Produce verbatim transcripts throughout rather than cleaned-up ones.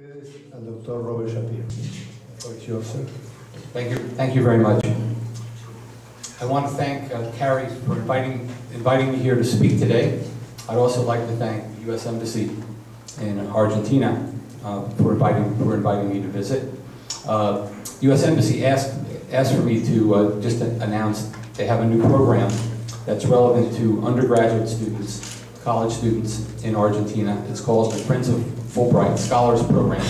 And Doctor Robert Shapiro. It's yours, sir. Thank you. Thank you very much. I want to thank uh, Kerry for inviting inviting me here to speak today. I'd also like to thank the U S Embassy in Argentina uh, for inviting for inviting me to visit. Uh, U S Embassy asked asked for me to uh, just announce they have a new program that's relevant to undergraduate students, college students in Argentina. It's called the Prince of Fulbright Scholars Program,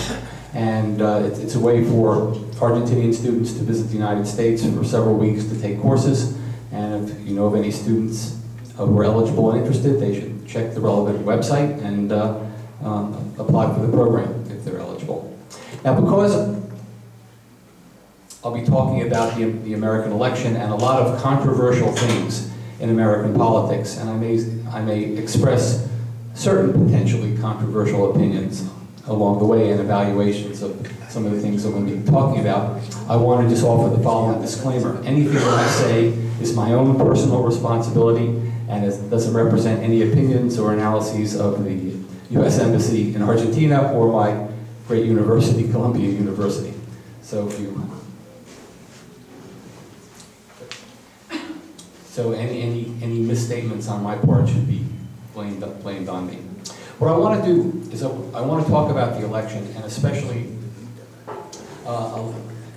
and uh, it, it's a way for Argentinian students to visit the United States for several weeks to take courses. And if you know of any students uh, who are eligible and interested, they should check the relevant website and uh, um, apply for the program if they're eligible. Now, because I'll be talking about the, the American election and a lot of controversial things in American politics, and I may, I may express certain potentially controversial opinions along the way and evaluations of some of the things that we'll be talking about, I want to just offer the following disclaimer. Anything that I say is my own personal responsibility and it doesn't represent any opinions or analyses of the U S Embassy in Argentina or my great university, Columbia University. So if you... So any, any, any misstatements on my part should be blamed, blamed on me. What I want to do is I want to talk about the election and especially uh,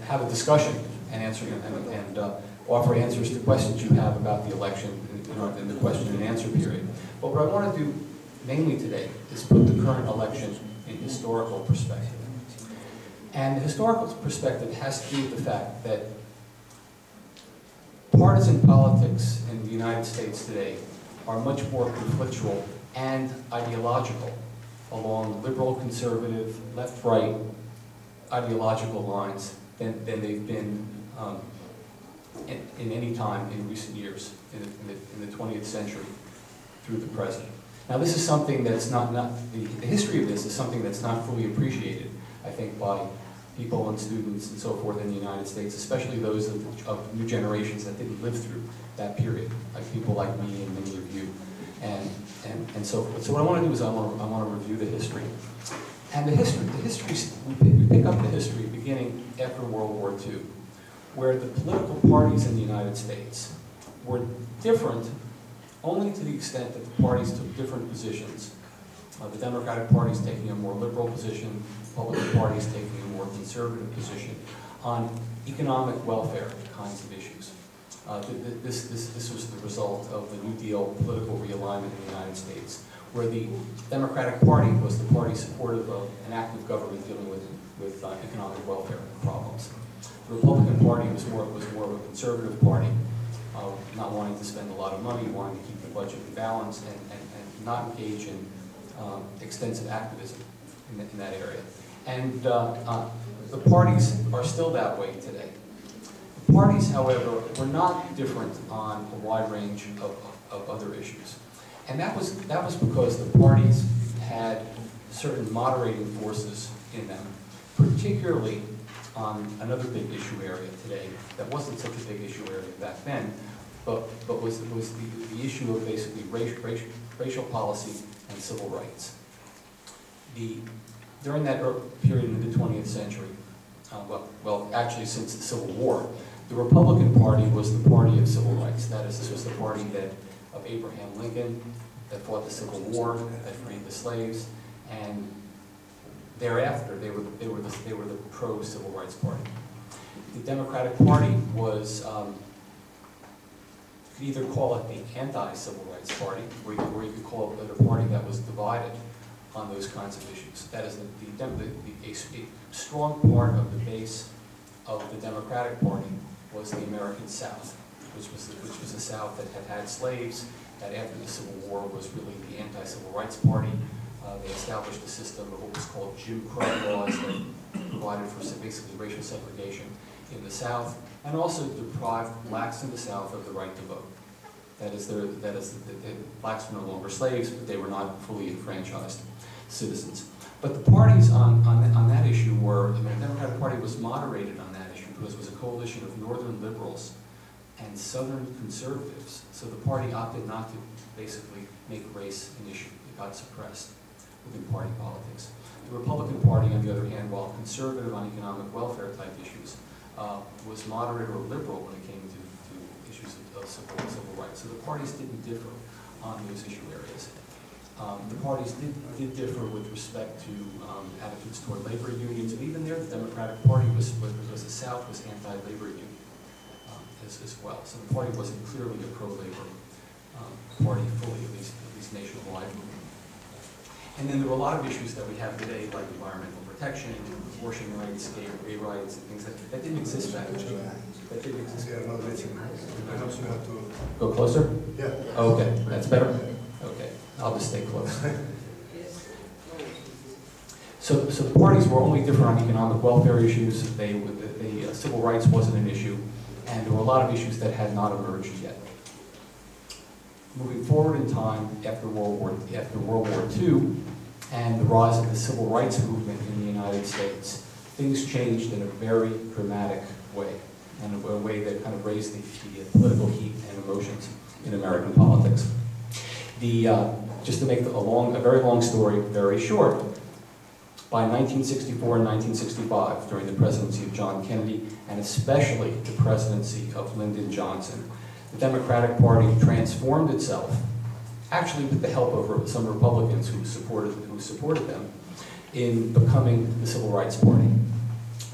have a discussion and answer and, and uh, offer answers to questions you have about the election in, in the question and answer period. But what I want to do mainly today is put the current election in historical perspective. And the historical perspective has to do with the fact that partisan politics in the United States today are much more conflictual and ideological along liberal, conservative, left-right ideological lines than, than they've been um, in, in any time in recent years, in the, in the twentieth century through the present. Now this is something that's not, not the, the history of this is something that's not fully appreciated, I think, by people and students and so forth in the United States, especially those of, of new generations that didn't live through that period, like people like me and many of you, and, and, and so forth. So what I want to do is I want to, I want to review the history. And the history, the history, we pick up the history beginning after World War Two, where the political parties in the United States were different only to the extent that the parties took different positions. Uh, the Democratic Party's taking a more liberal position, Republican Party's taking a more conservative position on economic welfare kinds of issues. Uh, th th this, this, this was the result of the New Deal political realignment in the United States, where the Democratic Party was the party supportive of an active government dealing with, with uh, economic welfare problems. The Republican Party was more, was more of a conservative party, uh, not wanting to spend a lot of money, wanting to keep the budget in balance, and, and, and not engage in Um, extensive activism in, the, in that area. And uh, uh, the parties are still that way today. The parties, however, were not different on a wide range of, of other issues. And that was, that was because the parties had certain moderating forces in them, particularly on another big issue area today that wasn't such a big issue area back then, but, but was, was the, the issue of basically race, race, racial policy and civil rights. The, during that period in the twentieth century, uh, well, well, actually since the Civil War, the Republican Party was the party of civil rights. That is, this was the party that of Abraham Lincoln, that fought the Civil War, that freed the slaves, and thereafter they were they were the, they were the pro-civil rights party. The Democratic Party was. Um, You could either call it the anti-civil rights party, or you, or you could call it a party that was divided on those kinds of issues. That is, the, the, the, the, a strong part of the base of the Democratic Party was the American South, which was the, which was the South that had had slaves, that after the Civil War was really the anti-civil rights party. Uh, they established a system of what was called Jim Crow laws that provided for basically racial segregation in the South, and also deprived blacks in the South of the right to vote. That is, their, that is the, the, blacks were no longer slaves, but they were not fully enfranchised citizens. But the parties on, on, on that issue were, the Democratic Party was moderated on that issue because it was a coalition of northern liberals and southern conservatives. So the party opted not to basically make race an issue. It got suppressed within party politics. The Republican Party, on the other hand, while conservative on economic welfare type issues, uh, was moderate or liberal when it came to, to issues of, of civil, civil rights. So the parties didn't differ on those issue areas. Um, the parties did, did differ with respect to um, attitudes toward labor unions, and even there, the Democratic Party was, was, was the South was anti-labor union um, as, as well. So the party wasn't clearly a pro-labor um, party fully, at least, at least nationwide. And then there were a lot of issues that we have today, like environmental protection, abortion rights, gay rights, and things that, that didn't exist back then. That didn't exist. Yeah, no, I know you have to go closer. Yeah. Oh, okay, that's better. Okay, I'll just stay close. So, so the parties were only different on economic welfare issues. They, the, the uh, civil rights wasn't an issue, and there were a lot of issues that had not emerged yet. Moving forward in time after World War, after World War Two and the rise of the civil rights movement in the United States, things changed in a very dramatic way, and a way that kind of raised the, the political heat and emotions in American politics. The, uh, just to make a, long, a very long story very short, by nineteen sixty-four and nineteen sixty-five, during the presidency of John Kennedy, and especially the presidency of Lyndon Johnson, the Democratic Party transformed itself, actually with the help of some Republicans who supported, who supported them, in becoming the Civil Rights Party.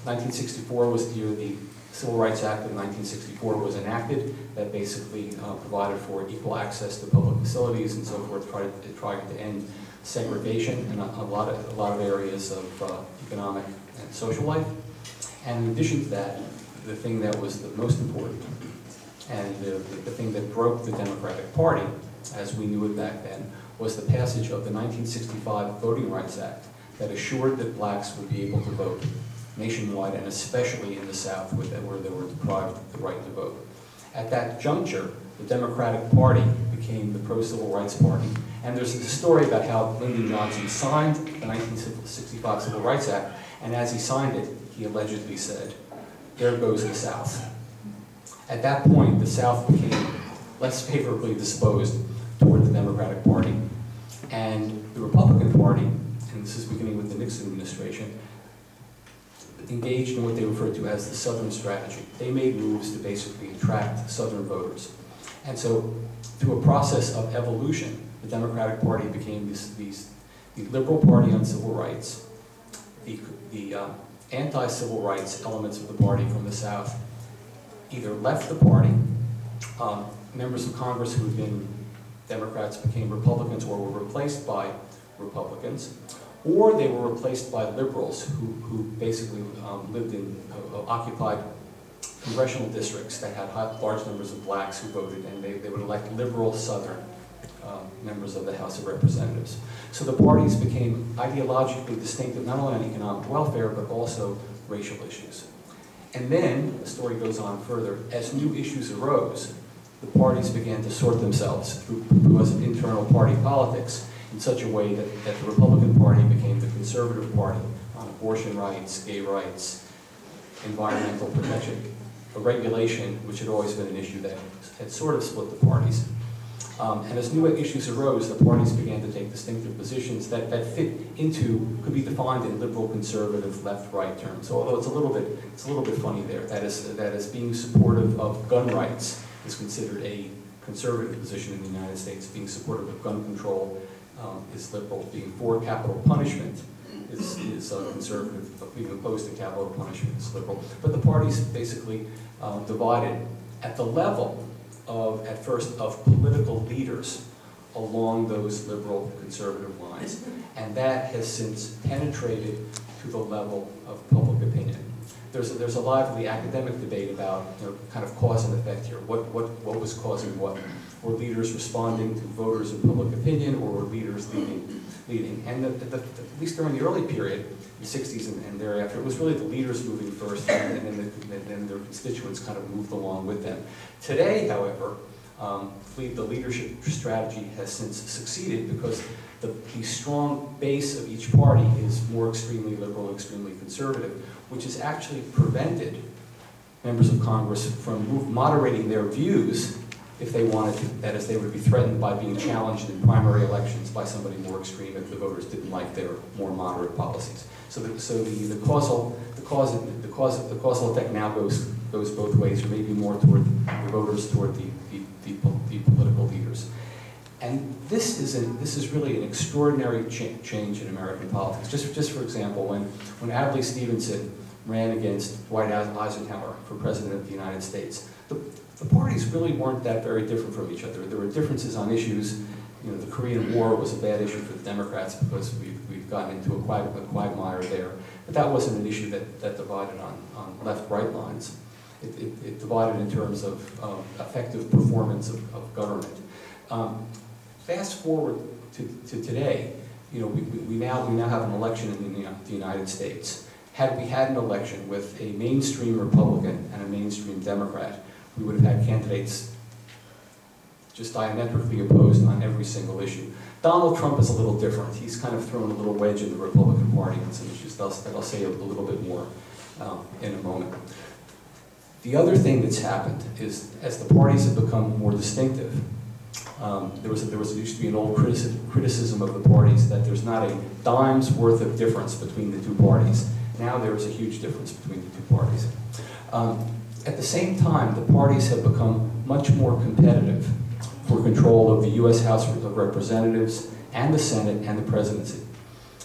nineteen sixty-four was the year the Civil Rights Act of nineteen sixty-four was enacted, that basically uh, provided for equal access to public facilities and so forth, tried, tried to end segregation in a, a, lot of, a lot of areas of uh, economic and social life. And in addition to that, the thing that was the most important, and the, the thing that broke the Democratic Party, as we knew it back then, was the passage of the nineteen sixty-five Voting Rights Act that assured that blacks would be able to vote nationwide, and especially in the South, where they were deprived of the right to vote. At that juncture, the Democratic Party became the pro-civil rights party. And there's a story about how Lyndon Johnson signed the nineteen sixty-five Civil Rights Act, and as he signed it, he allegedly said, "There goes the South." At that point, the South became less favorably disposed toward the Democratic Party. And the Republican Party, and this is beginning with the Nixon administration, engaged in what they referred to as the Southern strategy. They made moves to basically attract Southern voters. And so, through a process of evolution, the Democratic Party became these, these, the liberal party on civil rights, the, the uh, anti-civil rights elements of the party from the South, either left the party, um, members of Congress who had been Democrats became Republicans or were replaced by Republicans, or they were replaced by liberals who, who basically um, lived in, uh, occupied congressional districts that had high, large numbers of blacks who voted, and they, they would elect liberal Southern uh, members of the House of Representatives. So the parties became ideologically distinctive, not only on economic welfare, but also racial issues. And then, the story goes on further, as new issues arose, the parties began to sort themselves through, through as an internal party politics in such a way that, that the Republican Party became the conservative party on abortion rights, gay rights, environmental protection, a regulation, which had always been an issue that had sort of split the parties. Um, and as new issues arose, the parties began to take distinctive positions that, that fit into, could be defined in liberal, conservative, left-right terms. So although it's a little bit, it's a little bit funny there. That is, that is being supportive of gun rights is considered a conservative position in the United States. Being supportive of gun control um, is liberal. Being for capital punishment is, is uh, conservative. Being opposed to capital punishment is liberal. But the parties basically um, divided at the level of, at first, of political leaders along those liberal conservative lines. And that has since penetrated to the level of public opinion. There's a, there's a lively academic debate about, you know, kind of cause and effect here. What, what, what was causing what? Were leaders responding to voters in public opinion, or were leaders leading? leading? And the, the, the, at least during the early period, the sixties and, and thereafter, it was really the leaders moving first, and, and, then the, and then their constituents kind of moved along with them. Today, however, um, the leadership strategy has since succeeded because the, the strong base of each party is more extremely liberal, extremely conservative, which has actually prevented members of Congress from move, moderating their views if they wanted to, that is, they would be threatened by being challenged in primary elections by somebody more extreme if the voters didn't like their more moderate policies. So the, so the, the causal, the cause, the cause, the causal effect now goes goes both ways, or maybe more toward the voters, toward the the, the, the political leaders. And this is a, this is really an extraordinary cha change in American politics. Just just for example, when when Adlai Stevenson ran against Dwight Eisenhower for president of the United States, the, the parties really weren't that very different from each other. There were differences on issues. You know, the Korean War was a bad issue for the Democrats because we've, we've gotten into a quagmire there. But that wasn't an issue that, that divided on, on left-right lines. It, it, it divided in terms of um, effective performance of, of government. Um, fast forward to, to today, you know, we, we, now, we now have an election in the, the United States. Had we had an election with a mainstream Republican and a mainstream Democrat, we would have had candidates just diametrically opposed on every single issue. Donald Trump is a little different. He's kind of thrown a little wedge in the Republican Party on some issues that I'll, that I'll say a little bit more um, in a moment. The other thing that's happened is, as the parties have become more distinctive, um, there was a, there was used to be an old criticism, criticism of the parties that there's not a dime's worth of difference between the two parties. Now there is a huge difference between the two parties. Um, at the same time, the parties have become much more competitive for control of the U S House of Representatives and the Senate and the presidency.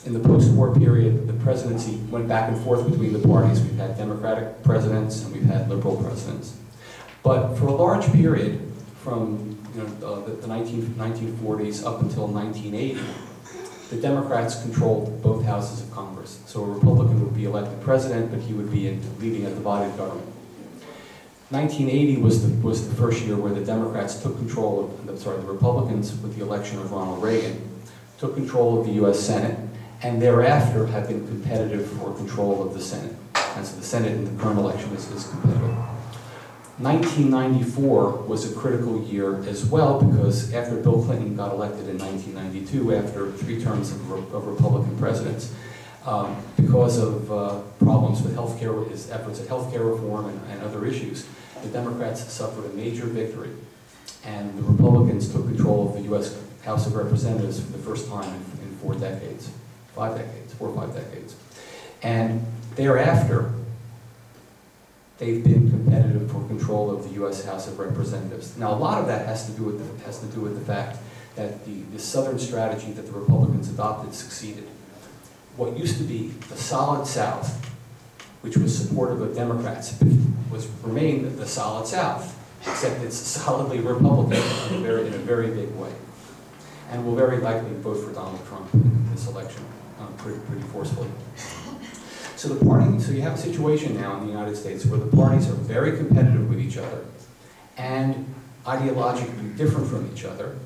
In the post-war period, the presidency went back and forth between the parties. We've had Democratic presidents and we've had liberal presidents. But for a large period, from you know, the, the nineteen forties up until nineteen eighty, the Democrats controlled both houses of Congress. So a Republican would be elected president, but he would be in, leading a divided government. nineteen eighty was the, was the first year where the Democrats took control of, I'm sorry, the Republicans, with the election of Ronald Reagan, took control of the U S Senate, and thereafter have been competitive for control of the Senate. And so the Senate in the current election is, is competitive. nineteen ninety-four was a critical year as well, because after Bill Clinton got elected in nineteen ninety-two, after three terms of, re of Republican presidents, um, because of uh, problems with healthcare, his efforts at healthcare reform and, and other issues, the Democrats suffered a major victory, and the Republicans took control of the U S House of Representatives for the first time in, in four decades, five decades, four or five decades, and thereafter, they've been competitive for control of the U S House of Representatives. Now, a lot of that has to do with the, has to do with the fact that the, the Southern strategy that the Republicans adopted succeeded. What used to be the solid South, which was supportive of Democrats, was remained the solid South, except it's solidly Republican in a very, in a very big way, and will very likely vote for Donald Trump in this election um, pretty, pretty forcefully. So the party, so you have a situation now in the United States where the parties are very competitive with each other and ideologically different from each other,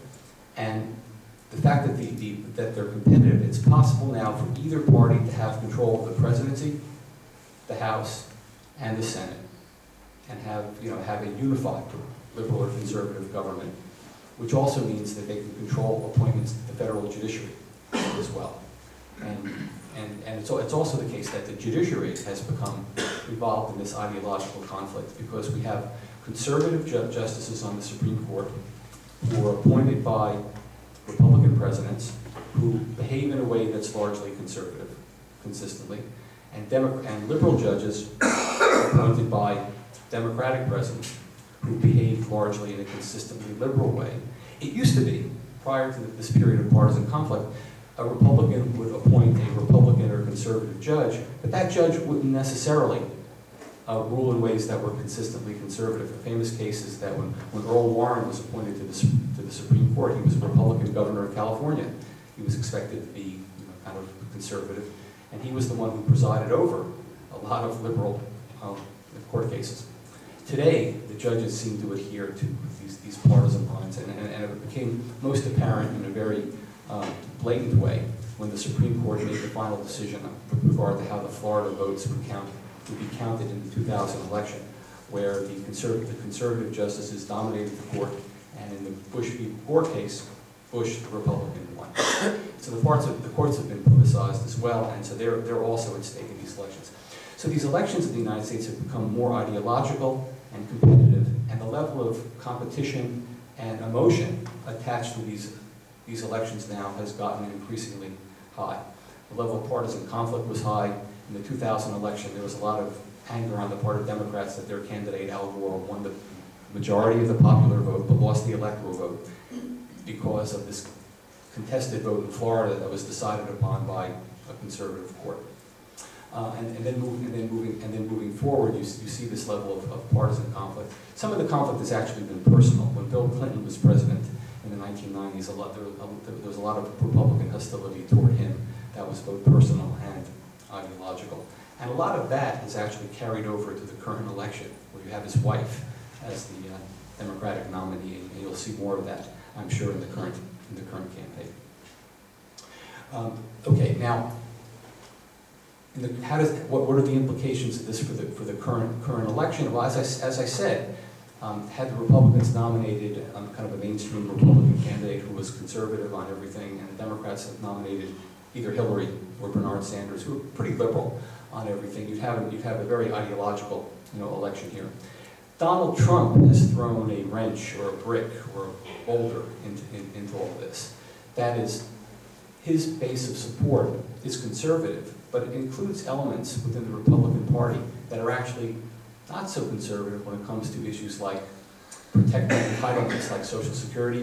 and the fact that, the, the, that they're competitive, it's possible now for either party to have control of the presidency, the House, and the Senate, and have, you know, have a unified liberal or conservative government, which also means that they can control appointments to the federal judiciary as well. And, And, and it's, it's also the case that the judiciary has become involved in this ideological conflict, because we have conservative ju justices on the Supreme Court who are appointed by Republican presidents who behave in a way that's largely conservative, consistently, and, Demo and liberal judges appointed by Democratic presidents who behave largely in a consistently liberal way. It used to be, prior to this period of partisan conflict, a Republican would appoint a Republican or conservative judge, but that judge wouldn't necessarily uh, rule in ways that were consistently conservative. The famous case is that when, when Earl Warren was appointed to the, to the Supreme Court, he was a Republican governor of California. He was expected to be you know, kind of conservative, and he was the one who presided over a lot of liberal um, court cases. Today, the judges seem to adhere to these, these partisan lines, and, and, and it became most apparent in a very Um, blatant way when the Supreme Court made the final decision with regard to how the Florida votes would, count, would be counted in the two thousand election, where the conservative, the conservative justices dominated the court, and in the Bush v. Gore case, Bush, the Republican, won. So the, parts of, the courts have been politicized as well, and so they're, they're also at stake in these elections. So these elections in the United States have become more ideological and competitive, and the level of competition and emotion attached to these, these elections now has gotten increasingly high. The level of partisan conflict was high. In the two thousand election, there was a lot of anger on the part of Democrats that their candidate, Al Gore, won the majority of the popular vote but lost the electoral vote because of this contested vote in Florida that was decided upon by a conservative court. Uh, and, and, then moving, and, then moving, and then moving forward, you, you see this level of, of partisan conflict. Some of the conflict has actually been personal. When Bill Clinton was president in the nineteen nineties, a lot, there, there was a lot of Republican hostility toward him that was both personal and ideological. And a lot of that is actually carried over to the current election, where you have his wife as the uh, Democratic nominee, and you'll see more of that, I'm sure, in the current, in the current campaign. Um, okay, now, in the, how does, what, what are the implications of this for the, for the current, current election? Well, as I, as I said, um, had the Republicans nominated um, kind of a mainstream Republican candidate who was conservative on everything, and the Democrats have nominated either Hillary or Bernard Sanders, who are pretty liberal on everything, you'd have, you'd have a very ideological you know, election here. Donald Trump has thrown a wrench or a brick or a boulder into, in, into all this. That is, his base of support is conservative, but it includes elements within the Republican Party that are actually not so conservative when it comes to issues like protecting entitlements like Social Security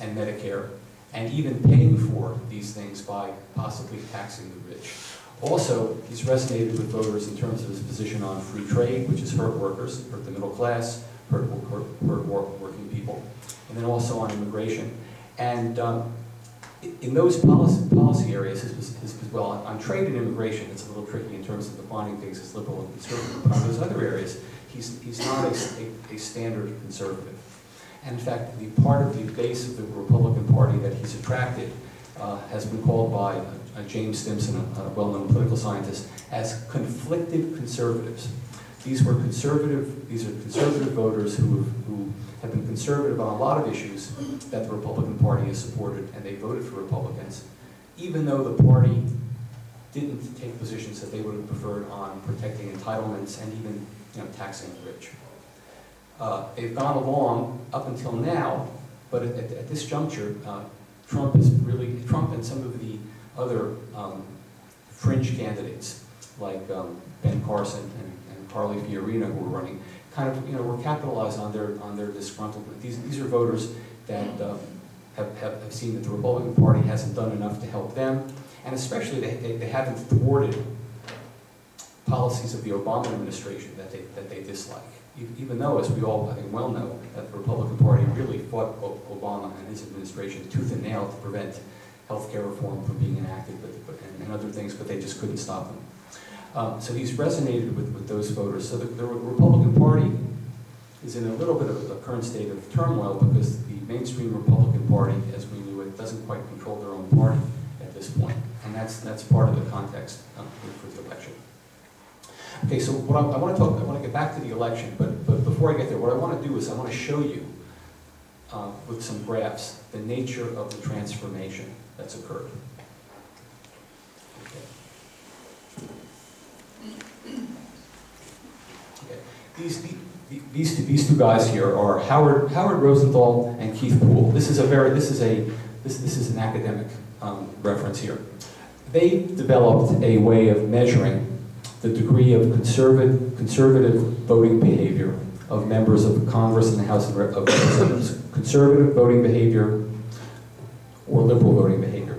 and Medicare, and even paying for these things by possibly taxing the rich. Also, he's resonated with voters in terms of his position on free trade, which has hurt workers, hurt the middle class, hurt, hurt, hurt working people, and then also on immigration. And um, in those policy, policy areas, his, his, well, on trade and immigration, it's a little tricky in terms of defining things as liberal and conservative, but on those other areas, he's, he's not a, a, a standard conservative. And in fact, the part of the base of the Republican Party that he's attracted uh, has been called by uh, James Stimson, a, a well-known political scientist, as conflicted conservatives. These were conservative, these are conservative voters who, who have been conservative on a lot of issues that the Republican Party has supported, and they voted for Republicans, even though the party didn't take positions that they would have preferred on protecting entitlements and even you know, taxing the rich. Uh, they've gone along up until now, but at, at, at this juncture, uh, Trump is really, Trump and some of the other um, fringe candidates, like um, Ben Carson and, and Carly Fiorina, who were running, kind of, you know, were capitalized on their, on their disgruntlement. These, these are voters that um, have, have, have seen that the Republican Party hasn't done enough to help them, and especially they, they, they haven't thwarted policies of the Obama administration that they, that they dislike. Even though, as we all I think well know, that the Republican Party really fought Obama and his administration tooth and nail to prevent health care reform from being enacted but, but, and other things, but they just couldn't stop them. Um, so he's resonated with, with those voters. So the, the Republican Party is in a little bit of a current state of turmoil because the mainstream Republican Party, as we knew it, doesn't quite control their own party at this point. And that's, that's part of the context um, for the election. Okay, so what I, I want to talk, I want to get back to the election, but, but before I get there, what I want to do is I want to show you, uh, with some graphs, the nature of the transformation that's occurred. Okay. Okay. These, the, the, these, two, these two guys here are Howard, Howard Rosenthal and Keith Poole. This is a very, this is a, this, this is an academic um, reference here. They developed a way of measuring the degree of conservative, conservative voting behavior of members of Congress and the House of Representatives. Conservative voting behavior or liberal voting behavior.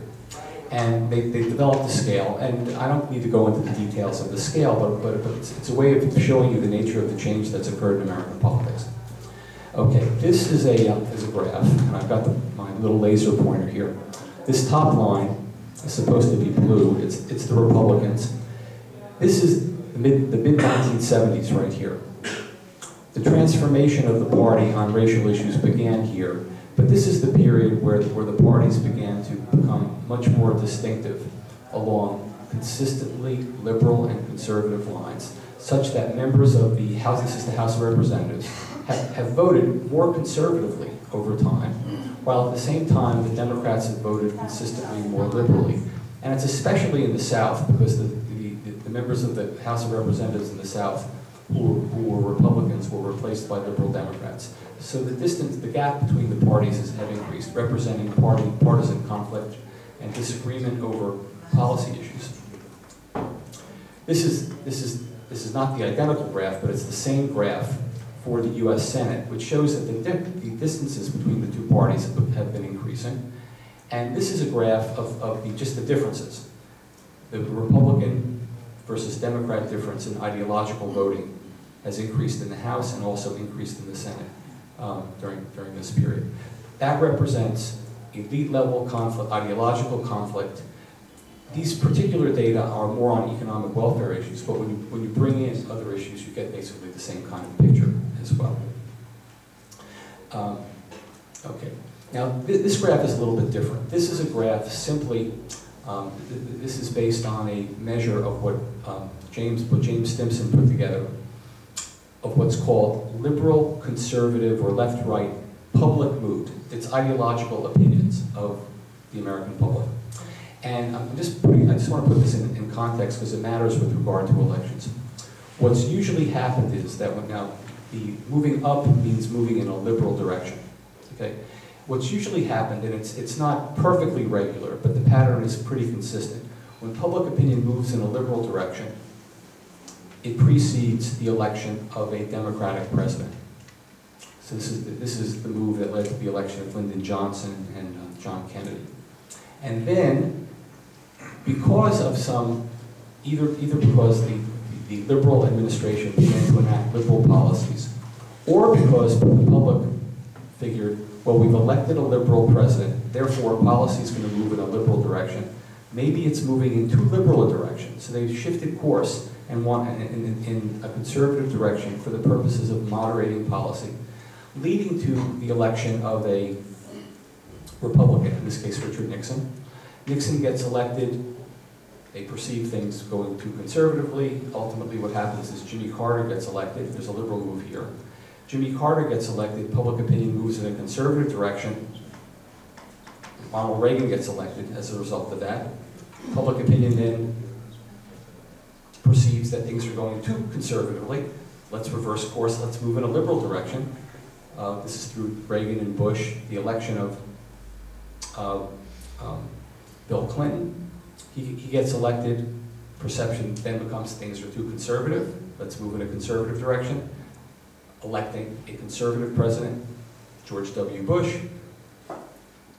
And they, they developed a scale, and I don't need to go into the details of the scale, but, but, but it's, it's a way of showing you the nature of the change that's occurred in American politics. Okay, this is a, uh, is a graph, and I've got the, my little laser pointer here. This top line is supposed to be blue, it's, it's the Republicans. This is the mid nineteen seventies right here. The transformation of the party on racial issues began here, but this is the period where, where the parties began to become much more distinctive along consistently liberal and conservative lines, such that members of the House, this is the House of Representatives, have, have voted more conservatively over time, while at the same time the Democrats have voted consistently more liberally. And it's especially in the South because the members of the House of Representatives in the South who, who were Republicans were replaced by liberal Democrats. So the distance, the gap between the parties has increased, representing party partisan conflict and disagreement over policy issues. This is, this is, this is not the identical graph, but it's the same graph for the U S Senate, which shows that the, the distances between the two parties have been increasing. And this is a graph of, of the, just the differences, the Republican versus Democrat difference in ideological voting has increased in the House and also increased in the Senate um, during, during this period. That represents elite-level conflict, ideological conflict. These particular data are more on economic welfare issues, but when you, when you bring in other issues, you get basically the same kind of picture as well. Um, okay. Now, th this graph is a little bit different. This is a graph simply, um, th this is based on a measure of what um, James, what James Stimson put together, of what's called liberal, conservative, or left-right public mood. It's ideological opinions of the American public. And I'm just putting, I just want to put this in, in context because it matters with regard to elections. What's usually happened is that when now the moving up means moving in a liberal direction. Okay, what's usually happened, and it's it's not perfectly regular, but the pattern is pretty consistent. When public opinion moves in a liberal direction, it precedes the election of a Democratic president. So this is the, this is the move that led to the election of Lyndon Johnson and uh, John Kennedy, and then. Because of some, either, either because the, the liberal administration began to enact liberal policies, or because the public figured, well, we've elected a liberal president, therefore policy is going to move in a liberal direction. Maybe it's moving in too liberal a direction, so they've shifted course and want in, in, in a conservative direction for the purposes of moderating policy, leading to the election of a Republican, in this case Richard Nixon. Nixon gets elected. They perceive things going too conservatively. Ultimately, what happens is Jimmy Carter gets elected. There's a liberal move here. Jimmy Carter gets elected. Public opinion moves in a conservative direction. Ronald Reagan gets elected as a result of that. Public opinion then perceives that things are going too conservatively. Let's reverse course. Let's move in a liberal direction. Uh, this is through Reagan and Bush, the election of uh, um, Bill Clinton. He, he gets elected. Perception then becomes things are too conservative. Let's move in a conservative direction. Electing a conservative president, George W. Bush.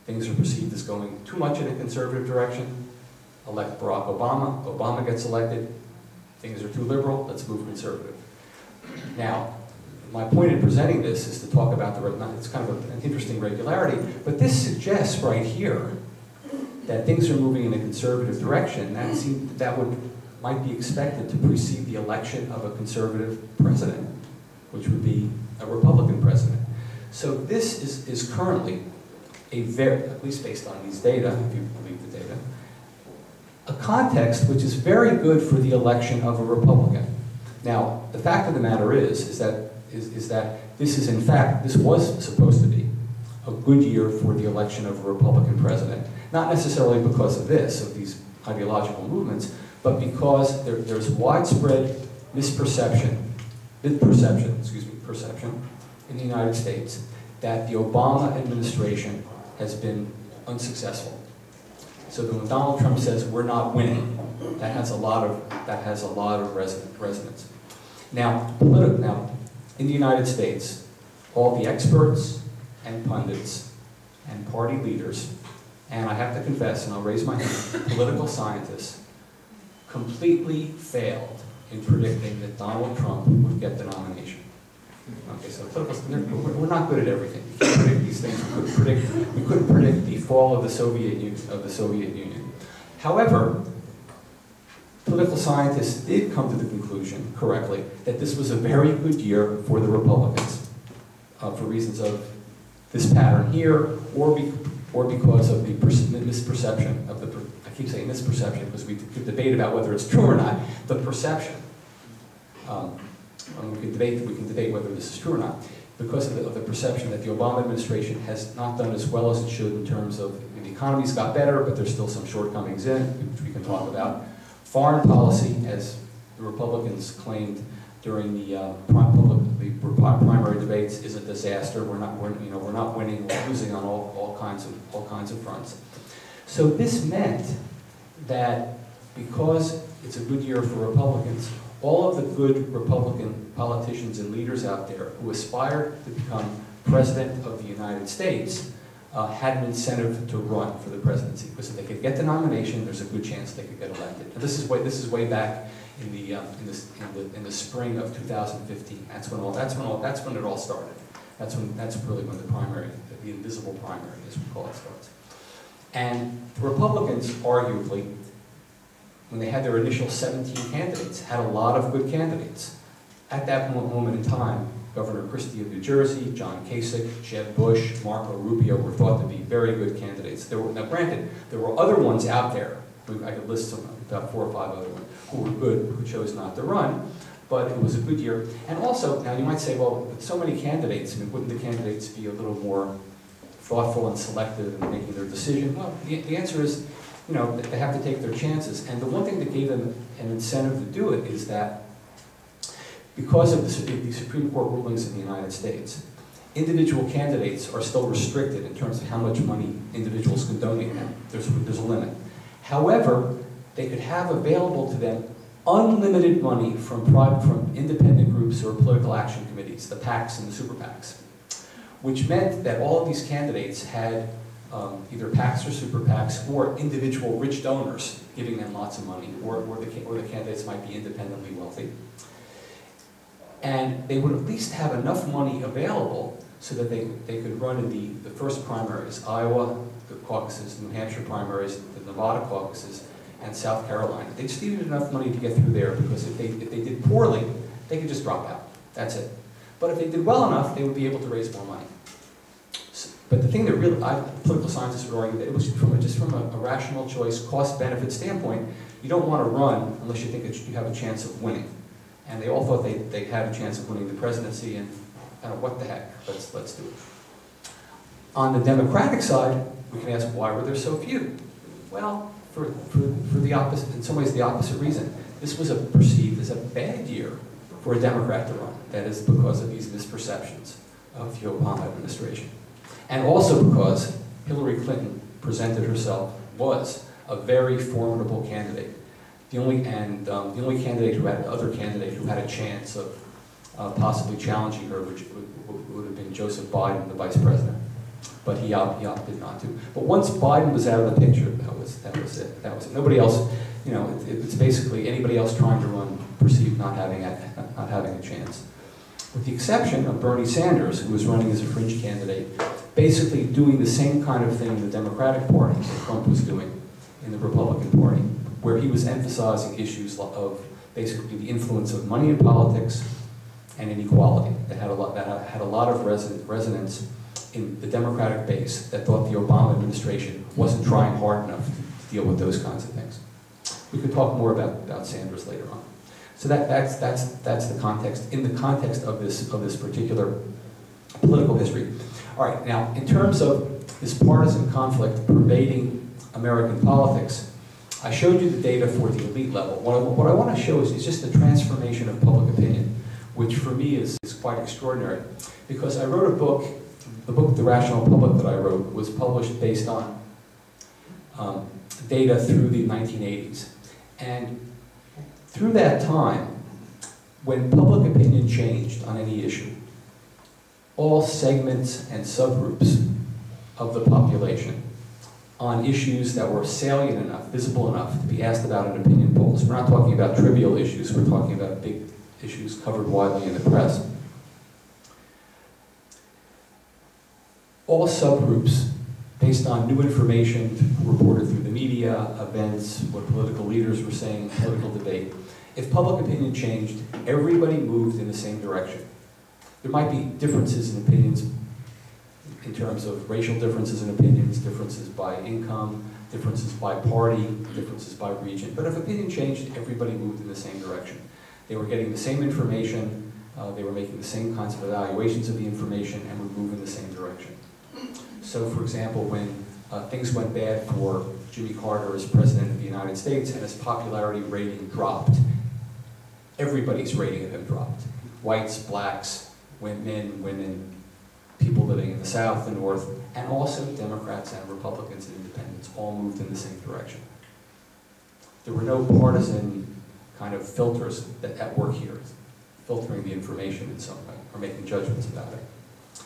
Things are perceived as going too much in a conservative direction. Elect Barack Obama. Obama gets elected. Things are too liberal. Let's move conservative. Now, my point in presenting this is to talk about the, it's kind of an interesting regularity, but this suggests right here that things are moving in a conservative direction, that seemed, that would might be expected to precede the election of a conservative president, which would be a Republican president. So this is, is currently a very, at least based on these data, if you believe the data, a context which is very good for the election of a Republican. Now, the fact of the matter is, is that is, is that this is in fact, this was supposed to be a good year for the election of a Republican president. Not necessarily because of this, of these ideological movements, but because there, there's widespread misperception, misperception, excuse me, perception in the United States that the Obama administration has been unsuccessful. So when Donald Trump says we're not winning, that has a lot of that has a lot of resonance. Now, politi- now, in the United States, all the experts and pundits and party leaders. And I have to confess, and I'll raise my hand, political scientists completely failed in predicting that Donald Trump would get the nomination. Okay, so we're not good at everything. We couldn't predict these things. We couldn't predict, we couldn't predict the fall of the Soviet of the Soviet Union. However, political scientists did come to the conclusion, correctly, that this was a very good year for the Republicans, uh, for reasons of this pattern here, or because. Or because of the misperception of the, per I keep saying misperception because we could debate about whether it's true or not, the perception. Um, and we, can debate, we can debate whether this is true or not, because of the, of the perception that the Obama administration has not done as well as it should in terms of the economy's got better, but there's still some shortcomings in, which we can talk about. Foreign policy, as the Republicans claimed, during the uh, primary debates is a disaster. We're not, we're, you know, we're not winning or losing on all, all kinds of all kinds of fronts. So this meant that because it's a good year for Republicans, all of the good Republican politicians and leaders out there who aspired to become president of the United States uh, had an incentive to run for the presidency, because if they could get the nomination, there's a good chance they could get elected. And this is way this is way back in the, um, in, the, in the in the spring of two thousand fifteen. That's when all that's when all that's when it all started. That's when that's really when the primary, the invisible primary, as we call it, starts. And the Republicans, arguably, when they had their initial seventeen candidates, had a lot of good candidates. At that moment in time, Governor Christie of New Jersey, John Kasich, Jeb Bush, Marco Rubio were thought to be very good candidates. There were, now granted, there were other ones out there, I could list some, about four or five other ones, who were good, who chose not to run, but it was a good year. And also, now you might say, well, with so many candidates, I mean, wouldn't the candidates be a little more thoughtful and selective in making their decision? Well, the, the answer is, you know, they have to take their chances. And the one thing that gave them an incentive to do it is that because of the, the Supreme Court rulings in the United States, individual candidates are still restricted in terms of how much money individuals can donate now. There's, there's a limit. However, they could have available to them unlimited money from, from independent groups or political action committees, the PACs and the super PACs, which meant that all of these candidates had Um, either PACs or super PACs, or individual rich donors giving them lots of money, or, or, the, or the candidates might be independently wealthy. And they would at least have enough money available so that they, they could run in the, the first primaries, Iowa, the caucuses, New Hampshire primaries, the Nevada caucuses, and South Carolina. They just needed enough money to get through there, because if they, if they did poorly, they could just drop out. That's it. But if they did well enough, they would be able to raise more money. But the thing that really, I, political scientists were arguing that it was from a, just from a, a rational choice, cost-benefit standpoint, you don't want to run unless you think that you have a chance of winning. And they all thought they, they had a chance of winning the presidency, and I don't know, what the heck, let's, let's do it. On the Democratic side, we can ask, why were there so few? Well, for, for, for the opposite, in some ways the opposite reason. This was a, perceived as a bad year for a Democrat to run. That is because of these misperceptions of the Obama administration. And also because Hillary Clinton presented herself, was a very formidable candidate. The only, and um, the only candidate who had, other candidate who had a chance of uh, possibly challenging her, which would, would have been Joseph Biden, the vice president. But he, op he opted not to. But once Biden was out of the picture, that was, that was it, that was it. Nobody else, you know, it, it's basically anybody else trying to run perceived not having a, not having a chance. With the exception of Bernie Sanders, who was running as a fringe candidate, basically doing the same kind of thing the Democratic Party that Trump was doing in the Republican Party, where he was emphasizing issues of basically the influence of money in politics and inequality. That had a lot, that had a lot of resonance in the Democratic base that thought the Obama administration wasn't trying hard enough to deal with those kinds of things. We could talk more about, about Sanders later on. So that, that's, that's, that's the context, in the context of this, of this particular political history. All right, now, in terms of this partisan conflict pervading American politics, I showed you the data for the elite level. What I, what I want to show is, is just the transformation of public opinion, which for me is, is quite extraordinary, because I wrote a book, the book The Rational Public that I wrote was published based on um, data through the nineteen eighties. And through that time, when public opinion changed on any issue, all segments and subgroups of the population on issues that were salient enough, visible enough to be asked about in opinion polls. We're not talking about trivial issues, we're talking about big issues covered widely in the press. All subgroups, based on new information reported through the media, events, what political leaders were saying, political debate, if public opinion changed, everybody moved in the same direction. There might be differences in opinions in terms of racial differences in opinions, differences by income, differences by party, differences by region. But if opinion changed, everybody moved in the same direction. They were getting the same information, uh, they were making the same kinds of evaluations of the information, and were moving in the same direction. So, for example, when uh, things went bad for Jimmy Carter as president of the United States and his popularity rating dropped, everybody's rating of him dropped. Whites, blacks, men, women, people living in the South, the North, and also Democrats and Republicans and Independents all moved in the same direction. There were no partisan kind of filters that at work here, filtering the information in some way or making judgments about it.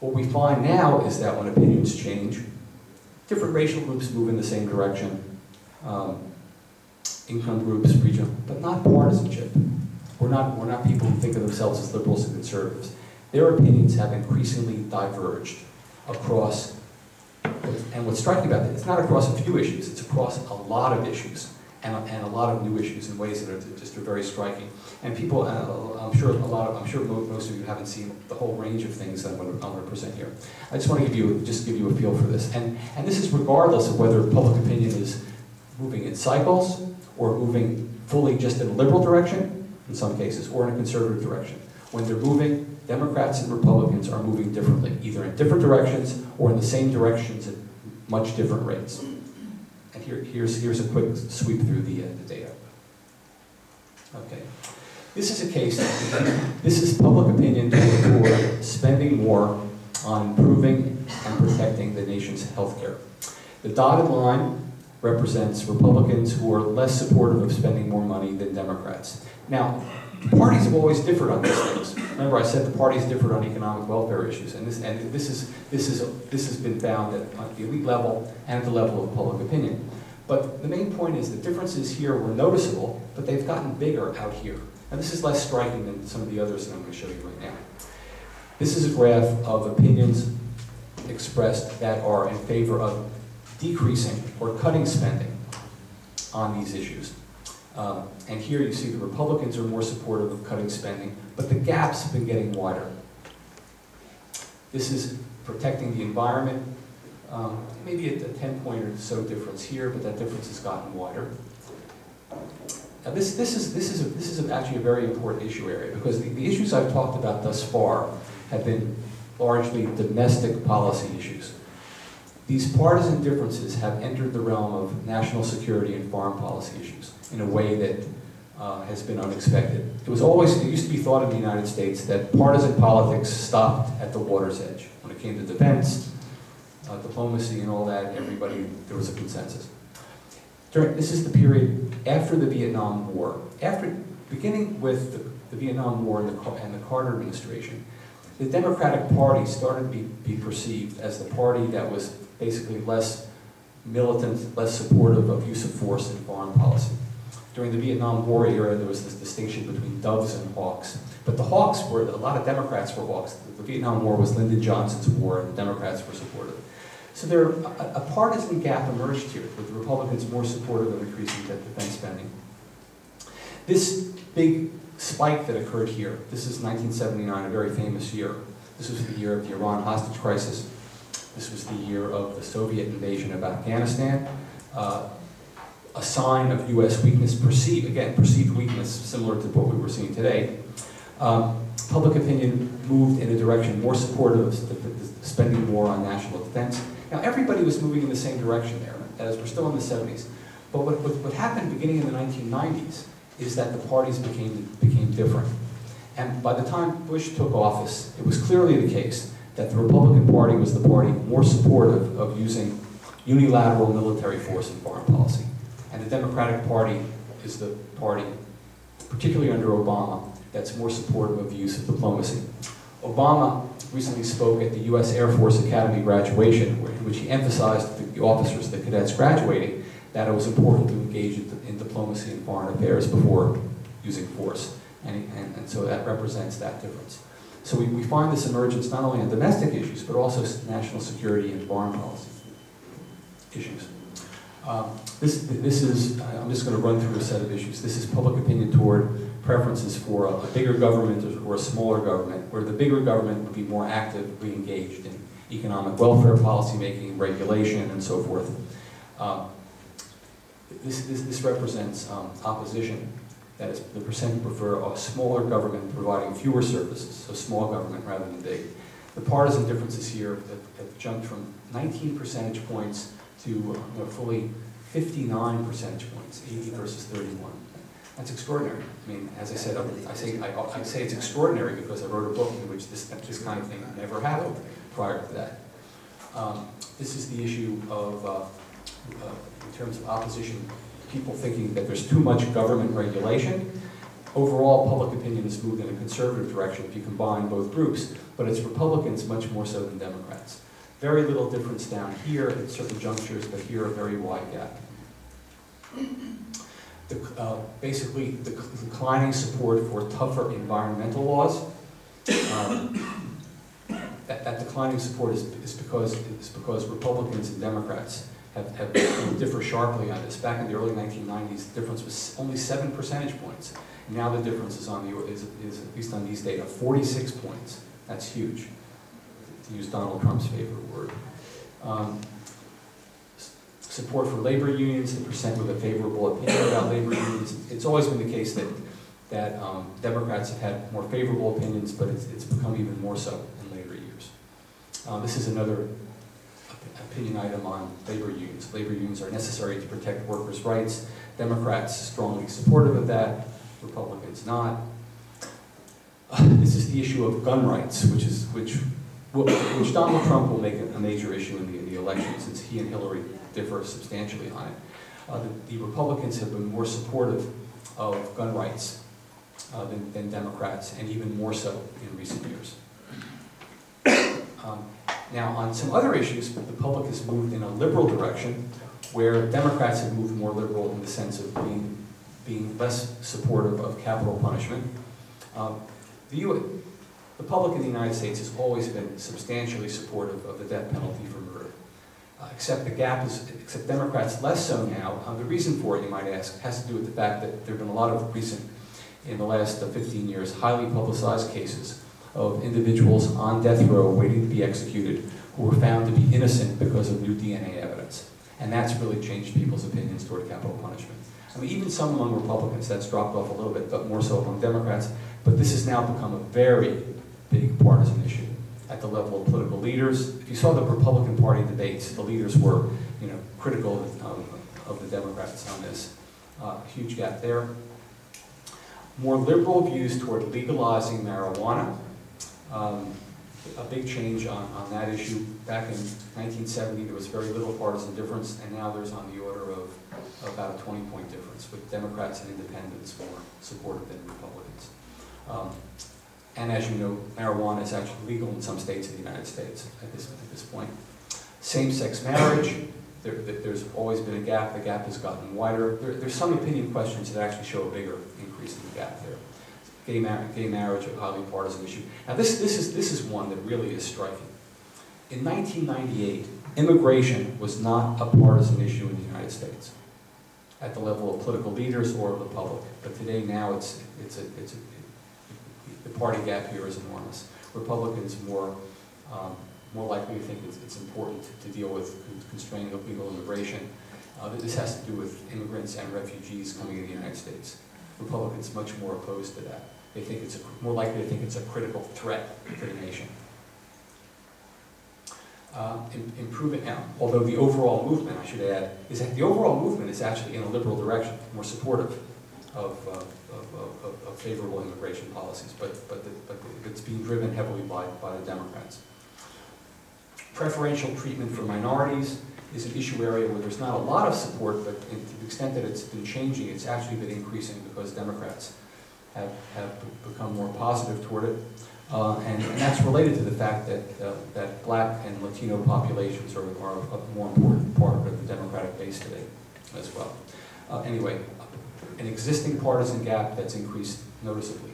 What we find now is that when opinions change, different racial groups move in the same direction, um, income groups, regional, but not partisanship. We're not, we're not people who think of themselves as liberals and conservatives. Their opinions have increasingly diverged across, and what's striking about that, it's not across a few issues, it's across a lot of issues, and, and a lot of new issues in ways that are just are very striking. And people, uh, I'm sure a lot of, I'm sure most of you haven't seen the whole range of things that I'm going to present here. I just want to give you, just give you a feel for this. And, and this is regardless of whether public opinion is moving in cycles, or moving fully just in a liberal direction, in some cases, or in a conservative direction. When they're moving, Democrats and Republicans are moving differently, either in different directions or in the same directions at much different rates. And here, here's, here's a quick sweep through the, uh, the data. Okay, this is a case, this is public opinion for spending more on improving and protecting the nation's healthcare. The dotted line represents Republicans who are less supportive of spending more money than Democrats. Now, parties have always differed on these things. Remember, I said the parties differed on economic welfare issues, and this and this is this is this has been found at the elite level and at the level of public opinion. But the main point is the differences here were noticeable, but they've gotten bigger out here. And this is less striking than some of the others that I'm going to show you right now. This is a graph of opinions expressed that are in favor of decreasing or cutting spending on these issues. Um, and here you see the Republicans are more supportive of cutting spending, but the gaps have been getting wider. This is protecting the environment. Um, maybe a ten point or so difference here, but that difference has gotten wider. Now this, this is, this is, a, this is actually a very important issue area, because the, the issues I've talked about thus far have been largely domestic policy issues. These partisan differences have entered the realm of national security and foreign policy issues in a way that uh, has been unexpected. It was always, it used to be thought in the United States that partisan politics stopped at the water's edge. When it came to defense, uh, diplomacy and all that, everybody, there was a consensus. During, this is the period after the Vietnam War. After, beginning with the, the Vietnam War and the, and the Carter administration, the Democratic Party started to be, be perceived as the party that was basically less militant, less supportive of use of force in foreign policy. During the Vietnam War era, there was this distinction between doves and hawks. But the hawks were, a lot of Democrats were hawks. The Vietnam War was Lyndon Johnson's war, and the Democrats were supportive. So there, a, a partisan gap emerged here, with the Republicans more supportive of increasing defense spending. This big spike that occurred here, this is nineteen seventy-nine, a very famous year. This was the year of the Iran hostage crisis. This was the year of the Soviet invasion of Afghanistan. Uh, a sign of U S weakness, perceived, again, perceived weakness, similar to what we were seeing today. Um, public opinion moved in a direction more supportive of spending more on national defense. Now, everybody was moving in the same direction there, as we're still in the seventies. But what, what, what happened beginning in the nineteen nineties is that the parties became, became different. And by the time Bush took office, it was clearly the case that the Republican Party was the party more supportive of using unilateral military force in foreign policy. And the Democratic Party is the party, particularly under Obama, that's more supportive of the use of diplomacy. Obama recently spoke at the U S Air Force Academy graduation, in which he emphasized the officers, the cadets graduating, that it was important to engage in diplomacy and foreign affairs before using force. And, and, and so that represents that difference. So we, we find this emergence not only on domestic issues, but also national security and foreign policy issues. Um, this, this is, I'm just going to run through a set of issues. This is public opinion toward preferences for a, a bigger government or a smaller government, where the bigger government would be more actively engaged in economic welfare policymaking, regulation, and so forth. Um, this, this, this represents um, opposition. That is, the percent prefer a smaller government providing fewer services, so small government rather than big. The partisan differences here have, have jumped from nineteen percentage points to you know, fully fifty-nine percentage points, eighty versus thirty-one. That's extraordinary. I mean, as I said, I say, I, I say it's extraordinary because I wrote a book in which this, this kind of thing never happened prior to that. Um, this is the issue of, uh, uh, in terms of opposition, people thinking that there's too much government regulation. Overall, public opinion has moved in a conservative direction if you combine both groups, but it's Republicans much more so than Democrats. Very little difference down here at certain junctures, but here a very wide gap. The, uh, basically, the declining support for tougher environmental laws. Um, that, that declining support is, is because is because Republicans and Democrats have, have differ sharply on this. Back in the early nineteen nineties, the difference was only seven percentage points. Now the difference is on the is, is at least on these data, forty-six points. That's huge. To use Donald Trump's favorite word. Um, Support for labor unions, the percent with a favorable opinion about labor unions. It's always been the case that that um, Democrats have had more favorable opinions, but it's, it's become even more so in later years. Um, this is another opinion item on labor unions. Labor unions are necessary to protect workers' rights. Democrats strongly supportive of that, Republicans not. Uh, this is the issue of gun rights, which is which which Donald Trump will make a major issue in the, in the election, since he and Hillary differ substantially on it. Uh, the, the Republicans have been more supportive of gun rights uh, than, than Democrats, and even more so in recent years. Um, now, on some other issues, the public has moved in a liberal direction, where Democrats have moved more liberal in the sense of being, being less supportive of capital punishment. Um, the, U the public in the United States has always been substantially supportive of the death penalty for murder. Uh, except the gap is, except Democrats less so now. Uh, the reason for it, you might ask, has to do with the fact that there have been a lot of recent, in the last uh, fifteen years, highly publicized cases of individuals on death row waiting to be executed who were found to be innocent because of new D N A evidence. And that's really changed people's opinions toward capital punishment. I mean, even some among Republicans, that's dropped off a little bit, but more so among Democrats. But this has now become a very big partisan issue at the level of political leaders. If you saw the Republican Party debates, the leaders were, you know, critical of, um, of the Democrats on this. Uh, huge gap there. More liberal views toward legalizing marijuana. Um, a big change on, on that issue. Back in nineteen seventy, there was very little partisan difference, and now there's on the order of about a twenty point difference, with Democrats and independents more supportive than Republicans. Um, And as you know, marijuana is actually legal in some states in the United States at this, at this point. Same-sex marriage, there, there's always been a gap. The gap has gotten wider. There, there's some opinion questions that actually show a bigger increase in the gap there. Gay, mar gay marriage, a highly partisan issue. Now this, this, is, this is one that really is striking. In nineteen ninety-eight, immigration was not a partisan issue in the United States at the level of political leaders or of the public. But today, now, it's, it's a, it's a the party gap here is enormous. Republicans more um, more likely to think it's, it's important to, to deal with constraining of legal immigration. Uh, this has to do with immigrants and refugees coming to the United States. Republicans much more opposed to that. They think it's a, more likely to think it's a critical threat to the nation. Uh, in, improving now, although the overall movement, I should add, is that the overall movement is actually in a liberal direction, more supportive of. Uh, Of, of, of favorable immigration policies, but, but, the, but the, it's being driven heavily by, by the Democrats. Preferential treatment for minorities is an issue area where there's not a lot of support, but in, to the extent that it's been changing, it's actually been increasing because Democrats have, have become more positive toward it. Uh, and, and that's related to the fact that, uh, that black and Latino populations are, are a more important part of the Democratic base today as well. Uh, anyway. An existing partisan gap that's increased noticeably,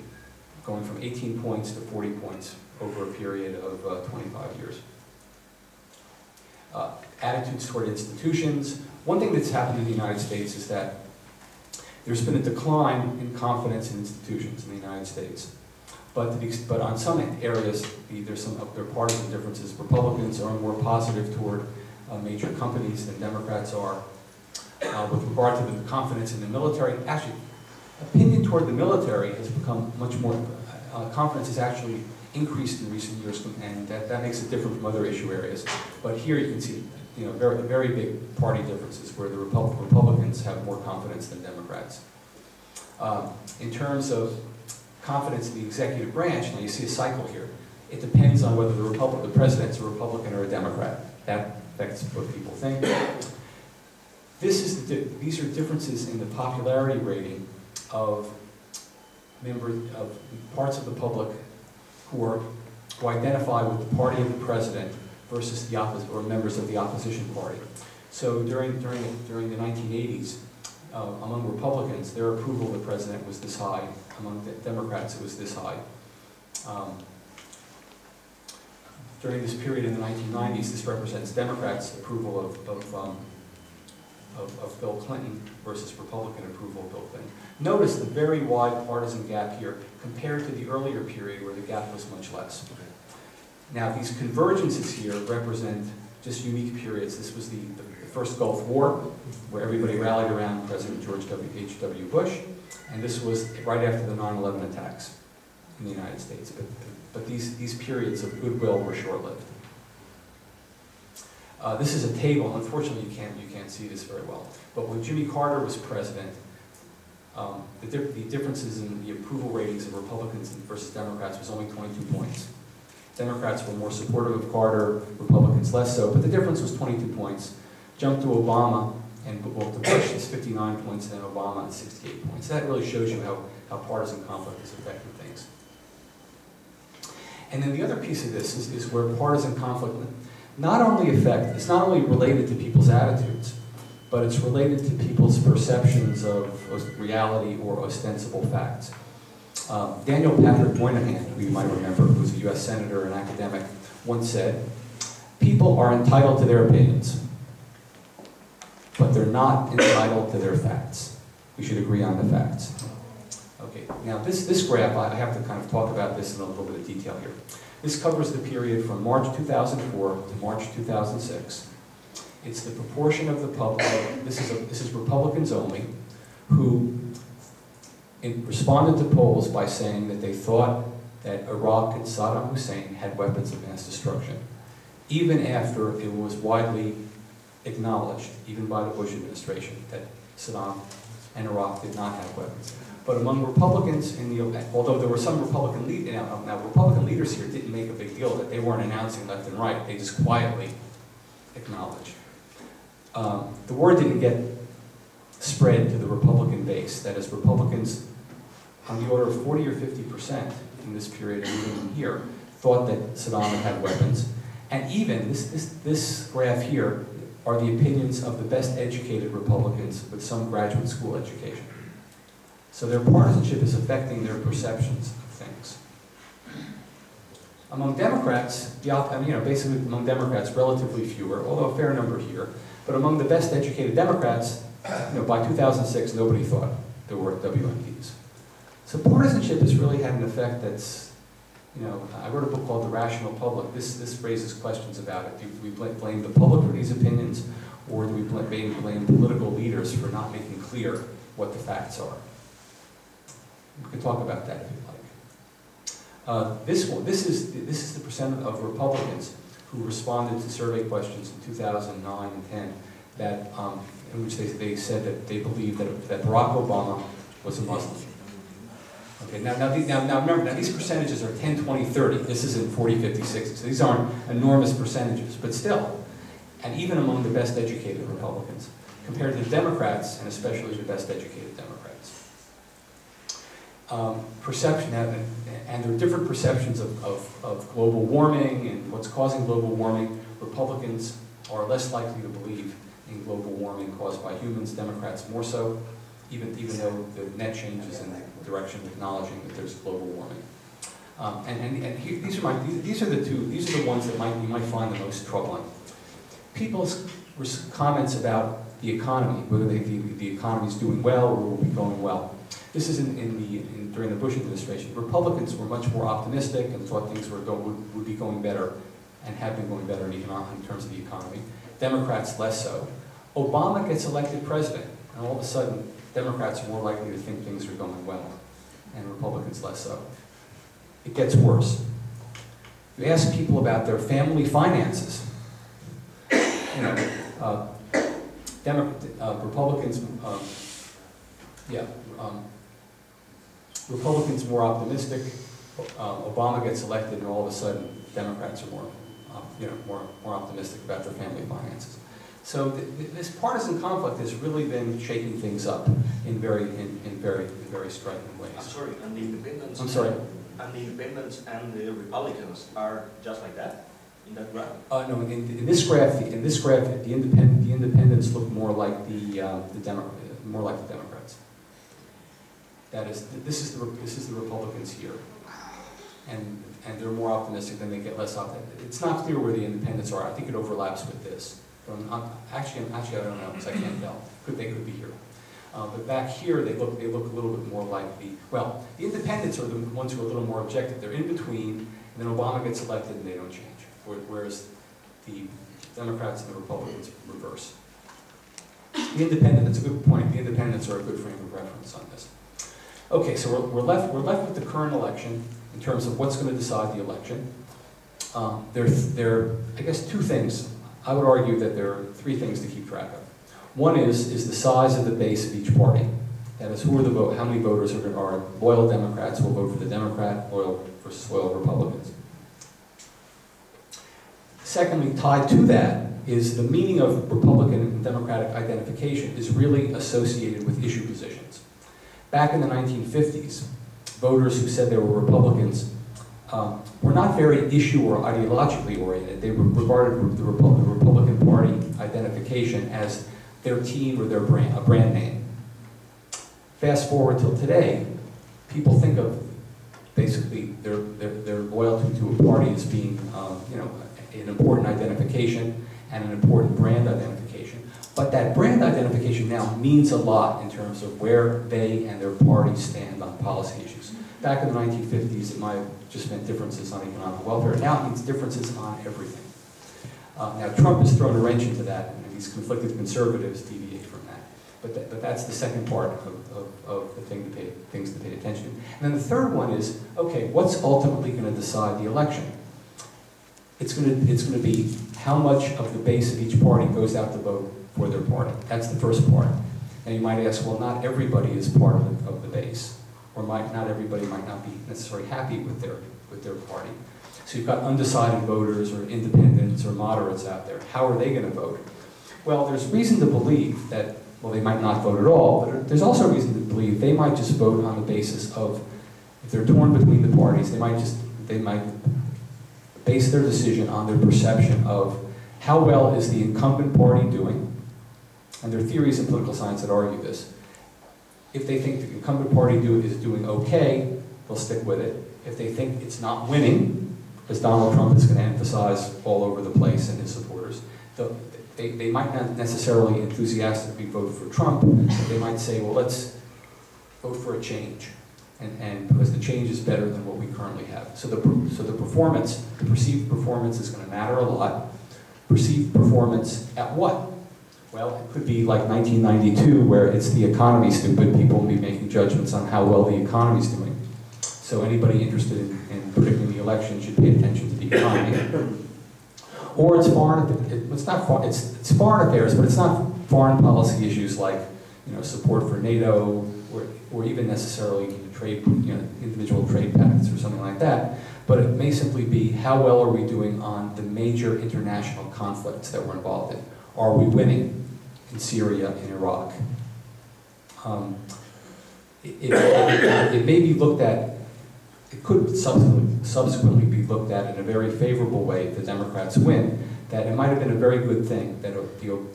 going from eighteen points to forty points over a period of uh, twenty-five years. Uh, attitudes toward institutions. One thing that's happened in the United States is that there's been a decline in confidence in institutions in the United States. But, the, but on some areas, the, there's some there are partisan differences. Republicans are more positive toward uh, major companies than Democrats are. Uh, with regard to the confidence in the military, actually, opinion toward the military has become much more, uh, confidence has actually increased in recent years, and that, that makes it different from other issue areas. But here you can see, you know, very, very big party differences where the Repub Republicans have more confidence than Democrats. Um, in terms of confidence in the executive branch, now you see a cycle here. It depends on whether the, Republic, the president's a Republican or a Democrat. That affects what people think. This is the, these are differences in the popularity rating of members of parts of the public who are who identify with the party of the president versus the opposite or members of the opposition party. So during during during the nineteen eighties, uh, among Republicans, their approval of the president was this high. Among the Democrats, it was this high. Um, during this period in the nineteen nineties, this represents Democrats' approval of of. Um, Of, of Bill Clinton versus Republican approval of Bill Clinton. Notice the very wide partisan gap here compared to the earlier period where the gap was much less. Okay. Now these convergences here represent just unique periods. This was the, the first Gulf War where everybody rallied around President George H W Bush, and this was right after the nine eleven attacks in the United States. But, but these, these periods of goodwill were short-lived. Uh, this is a table. Unfortunately, you can't you can't see this very well. But when Jimmy Carter was president, um, the, di the differences in the approval ratings of Republicans versus Democrats was only twenty-two points. Democrats were more supportive of Carter, Republicans less so. But the difference was twenty-two points. Jumped to Obama and well, to Bush is fifty-nine points, and then Obama at sixty-eight points. That really shows you how how partisan conflict is affecting things. And then the other piece of this is is where partisan conflict. Not only affect, it's not only related to people's attitudes, but it's related to people's perceptions of reality or ostensible facts. Um, Daniel Patrick Moynihan, who you might remember, who's a U S senator and academic, once said, people are entitled to their opinions, but they're not entitled to their facts. We should agree on the facts. Okay, now this, this graph, I have to kind of talk about this in a little bit of detail here. This covers the period from March two thousand four to March two thousand six. It's the proportion of the public, this is, a, this is Republicans only, who in, responded to polls by saying that they thought that Iraq and Saddam Hussein had weapons of mass destruction, even after it was widely acknowledged, even by the Bush administration, that Saddam and Iraq did not have weapons. But among Republicans, in the, although there were some Republican lead, now, now Republican leaders here didn't make a big deal that they weren't announcing left and right. They just quietly acknowledged. Um, the word didn't get spread to the Republican base. That is, Republicans, on the order of forty or fifty percent in this period, and even here, thought that Saddam had weapons. And even this, this, this graph here are the opinions of the best educated Republicans with some graduate school education. So their partisanship is affecting their perceptions of things. Among Democrats, the op I mean, you know, basically among Democrats, relatively fewer, although a fair number here. But among the best educated Democrats, you know, by two thousand six, nobody thought there were W M Ds. So partisanship has really had an effect that's, you know, I wrote a book called The Rational Public. This, this raises questions about it. Do we blame the public for these opinions, or do we blame, blame political leaders for not making clear what the facts are? We can talk about that if you'd like. Uh, this one, this is the, this is the percent of Republicans who responded to survey questions in two thousand nine and ten, that um, in which they they said that they believed that that Barack Obama was a Muslim. Okay, now now, now now remember now these percentages are ten, twenty, thirty. This isn't forty, fifty, sixty. So these aren't enormous percentages, but still, and even among the best educated Republicans, compared to the Democrats and especially the best educated Democrats. Um, perception, and, and there are different perceptions of, of, of global warming and what's causing global warming. Republicans are less likely to believe in global warming caused by humans, Democrats more so, even, even though the net change is in the direction of acknowledging that there's global warming. Um, and and, and here, these, are my, these, these are the two, these are the ones that might, you might find the most troubling. People's comments about the economy, whether they, the, the economy's doing well or will be going well. This is in, in the, in, during the Bush administration. Republicans were much more optimistic and thought things were go, would, would be going better and have been going better in, economic, in terms of the economy. Democrats less so. Obama gets elected president, and all of a sudden, Democrats are more likely to think things are going well, and Republicans less so. It gets worse. You ask people about their family finances. You know, uh, Demo uh, Republicans, um, yeah. Um, Republicans are more optimistic. Um, Obama gets elected, and all of a sudden, Democrats are more, um, you know, more more optimistic about their family finances. So th th this partisan conflict has really been shaking things up in very in, in very in very striking ways. I'm sorry, and the independents. I'm sorry. And the independents and the Republicans are just like that in that graph. Uh, no, in, in this graph, in this graph, the independent the independents look more like the uh, the Demo more like the Democrats. That is, this is the this is the Republicans here, and and they're more optimistic than they get less optimistic. It's not clear where the independents are. I think it overlaps with this. I'm, I'm, actually, actually, I don't know because I can't tell. Could they could be here? Uh, but back here, they look they look a little bit more like the well. The independents are the ones who are a little more objective. They're in between, and then Obama gets elected, and they don't change. Whereas the Democrats and the Republicans reverse. The independent, that's a good point. The independents are a good frame of reference on this. Okay, so we're, we're left we're left with the current election in terms of what's going to decide the election. Um, there there are, I guess, two things. I would argue that there are three things to keep track of. One is is the size of the base of each party. That is, who are the vote? How many voters are, are loyal Democrats will vote for the Democrat, loyal versus loyal Republicans. Secondly, tied to that is the meaning of Republican and Democratic identification is really associated with issue positions. Back in the nineteen fifties, voters who said they were Republicans um, were not very issue or ideologically oriented. They regarded the Republican Party identification as their team or their brand, a brand name. Fast forward till today, people think of basically their, their, their loyalty to a party as being um, you know, an important identification and an important brand identification. But that brand identification now means a lot in terms of where they and their party stand on policy issues. Back in the nineteen fifties, it might have just meant differences on economic welfare. Now it means differences on everything. Uh, now Trump has thrown a wrench into that, and these conflicted conservatives deviate from that. But, th but that's the second part of, of, of the thing to pay, things to pay attention. And then the third one is, okay, what's ultimately going to decide the election? It's going to, it's going to be how much of the base of each party goes out to vote for their party. That's the first part. Now you might ask, well, not everybody is part of the, of the base. Or might not everybody might not be necessarily happy with their with their party. So you've got undecided voters or independents or moderates out there. How are they going to vote? Well, there's reason to believe that, well, they might not vote at all, but there's also reason to believe they might just vote on the basis of, if they're torn between the parties, they might just, they might base their decision on their perception of how well is the incumbent party doing, and there are theories in political science that argue this. If they think the incumbent party do, is doing okay, they'll stick with it. If they think it's not winning, as Donald Trump is going to emphasize all over the place and his supporters, they, they might not necessarily enthusiastically vote for Trump, but they might say, well, let's vote for a change, and, and because the change is better than what we currently have. So the, so the performance, the perceived performance is going to matter a lot. Perceived performance at what? Well, it could be like nineteen ninety-two, where it's the economy, stupid. People will be making judgments on how well the economy's doing. So anybody interested in, in predicting the election should pay attention to the economy. Or it's foreign, it, it's not foreign, it's, it's foreign affairs, but it's not foreign policy issues like, you know, support for NATO, or, or even necessarily trade, you know, individual trade pacts or something like that. But it may simply be, how well are we doing on the major international conflicts that we're involved in? Are we winning in Syria and Iraq? Um, it, it, it, it may be looked at, it could subsequently, subsequently be looked at in a very favorable way if the Democrats win, that it might have been a very good thing that,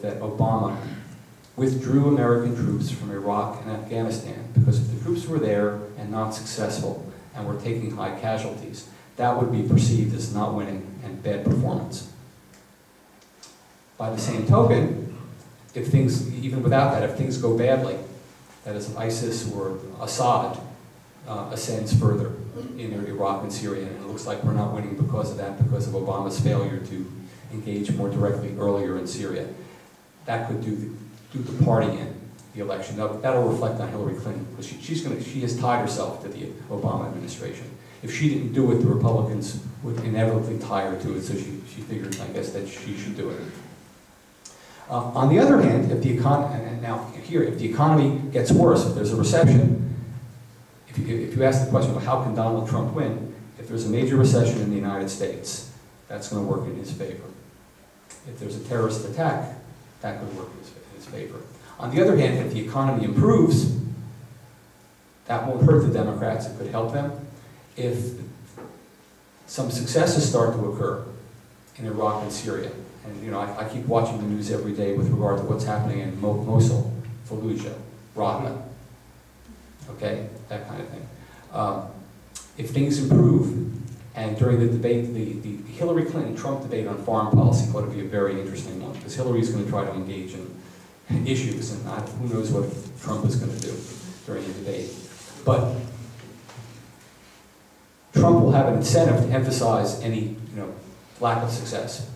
that Obama withdrew American troops from Iraq and Afghanistan, because if the troops were there and not successful and were taking high casualties, that would be perceived as not winning and bad performance. By the same token, if things, even without that, if things go badly, that is, ISIS or Assad uh, ascends further in Iraq and Syria, and it looks like we're not winning because of that, because of Obama's failure to engage more directly earlier in Syria. That could do the, do the party in the election. Now, that'll reflect on Hillary Clinton, because she, she's gonna, she has tied herself to the Obama administration. If she didn't do it, the Republicans would inevitably tie her to it, so she, she figured, I guess, that she should do it. Uh, on the other hand, if the econ and now here, if the economy gets worse, if there's a recession, if, you, if you ask the question, well, how can Donald Trump win? If there's a major recession in the United States, that's going to work in his favor. If there's a terrorist attack, that could work in his favor. On the other hand, if the economy improves, that won't hurt the Democrats, it could help them. If some successes start to occur in Iraq and Syria, and you know, I, I keep watching the news every day with regard to what's happening in Mo Mosul, Fallujah, Raqqa, okay, that kind of thing. Um, if things improve, and during the debate, the, the Hillary Clinton-Trump debate on foreign policy ought to be a very interesting one, because Hillary's going to try to engage in issues, and not, who knows what Trump is going to do during the debate. But Trump will have an incentive to emphasize any you know, lack of success.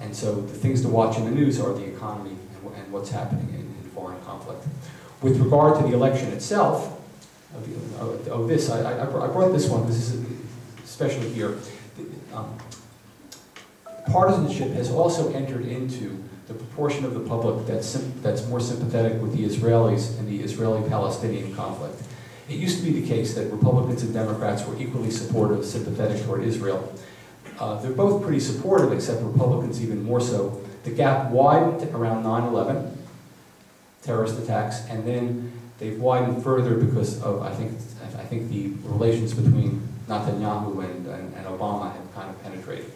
And so the things to watch in the news are the economy and, and what's happening in, in foreign conflict. With regard to the election itself, of, of, of this, I, I, I brought this one, this is especially here. Um, partisanship has also entered into the proportion of the public that's, that's more sympathetic with the Israelis and the Israeli-Palestinian conflict. It used to be the case that Republicans and Democrats were equally supportive, sympathetic toward Israel. Uh, they're both pretty supportive, except Republicans even more so. The gap widened around nine eleven, terrorist attacks, and then they've widened further because of, I think, I think the relations between Netanyahu and, and, and Obama have kind of penetrated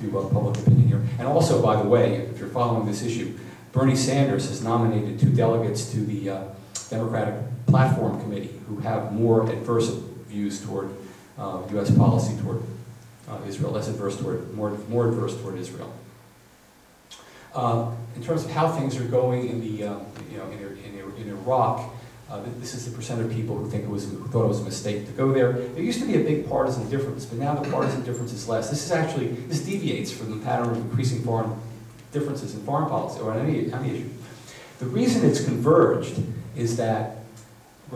to uh, public opinion here. And also, by the way, if you're following this issue, Bernie Sanders has nominated two delegates to the uh, Democratic Platform Committee who have more adverse views toward uh, U S policy toward uh, Israel, less adverse toward, more, more adverse toward Israel. Uh, in terms of how things are going in the, uh, you know, in, in, in Iraq, Uh, this is the percent of people who think it was, who thought it was a mistake to go there. There used to be a big partisan difference, but now the partisan difference is less. This is actually, this deviates from the pattern of increasing foreign differences in foreign policy, or on any, any issue. The reason it's converged is that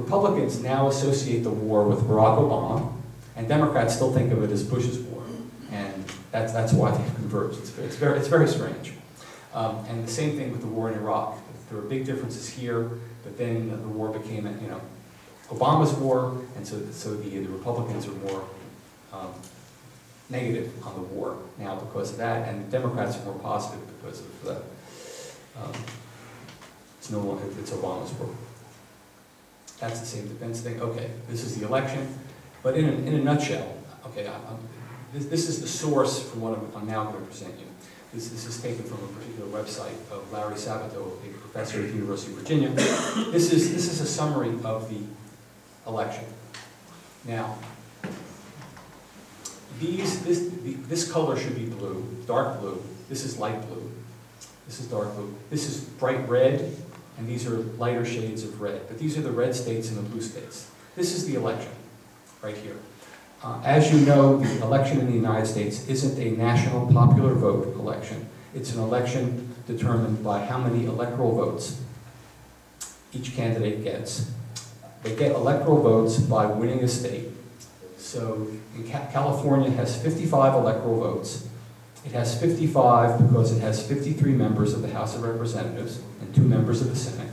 Republicans now associate the war with Barack Obama, and Democrats still think of it as Bush's war. And that's, that's why they've converged. It's, it's, very, it's very strange. Um, and the same thing with the war in Iraq. There are big differences here. But then the war became, you know, Obama's war, and so, so the, the Republicans are more um, negative on the war now because of that, and the Democrats are more positive because of the, um, it's no longer, it's Obama's war. That's the same defense thing. Okay, this is the election. But in a, in a nutshell, okay, I, I'm, this, this is the source for what I'm, I'm now going to present you. This, this is taken from a particular website of Larry Sabato, a professor at the University of Virginia. This is, this is a summary of the election. Now, these, this, the, this color should be blue, dark blue. This is light blue. This is dark blue. This is bright red, and these are lighter shades of red. But these are the red states and the blue states. This is the election, right here. Uh, as you know, the election in the United States isn't a national popular vote election. It's an election determined by how many electoral votes each candidate gets. They get electoral votes by winning a state. So in Ca California has fifty-five electoral votes. It has fifty-five because it has fifty-three members of the House of Representatives and two members of the Senate.